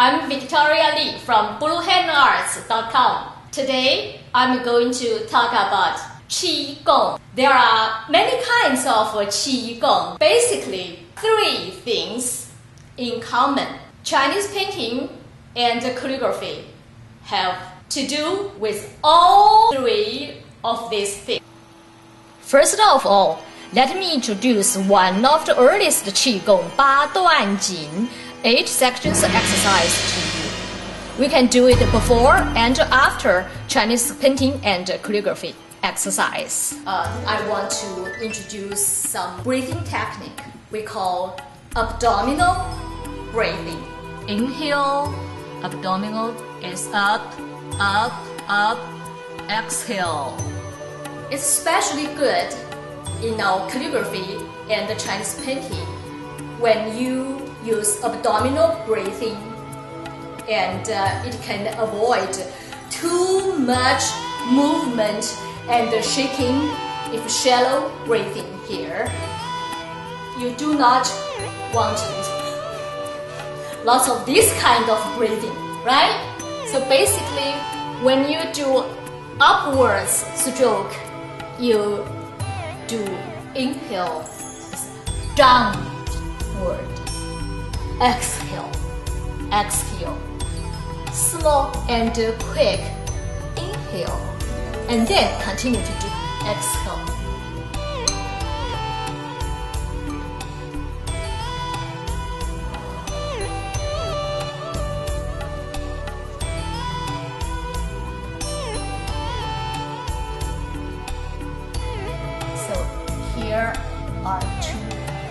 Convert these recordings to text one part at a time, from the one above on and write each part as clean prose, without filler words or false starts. I'm Victoria Li from blueheronarts.com. Today, I'm going to talk about Qigong. There are many kinds of Qigong. Basically, three things in common. Chinese painting and calligraphy have to do with all three of these things. First of all, let me introduce one of the earliest Qigong, Ba Duan Jin, 8 sections exercise to you. We can do it before and after Chinese painting and calligraphy exercise. I want to introduce some breathing technique we call abdominal breathing. Inhale, abdominal is up, up, up. Exhale. It's especially good in our calligraphy and the Chinese painting when you use abdominal breathing, and it can avoid too much movement and shaking if shallow breathing here. You do not want lots of this kind of breathing, right? So basically, when you do upwards stroke, you do inhale downward, exhale, exhale, slow and quick inhale, and then continue to do exhale. Here are two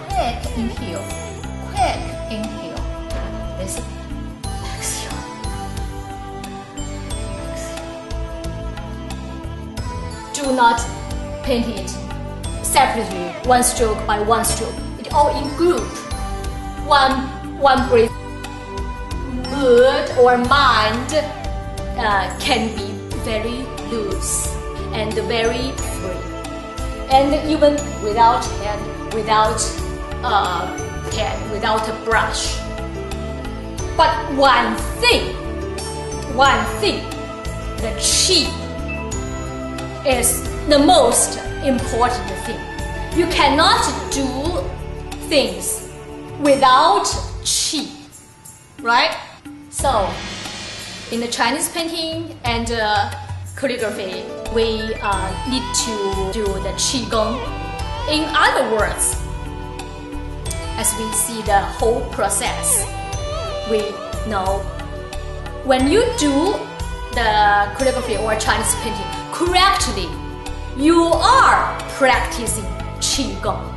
quick inhale, quick inhale. Listen. Exhale. Exhale. Do not paint it separately, one stroke by one stroke. It all in group. One breath. Mood or mind can be very loose and very free. And even without hand, without without a brush. But one thing, the qi is the most important thing. You cannot do things without qi, right? So, in the Chinese painting and calligraphy, we need to do the Qigong. In other words, as we see the whole process, we know when you do the calligraphy or Chinese painting correctly, you are practicing Qigong.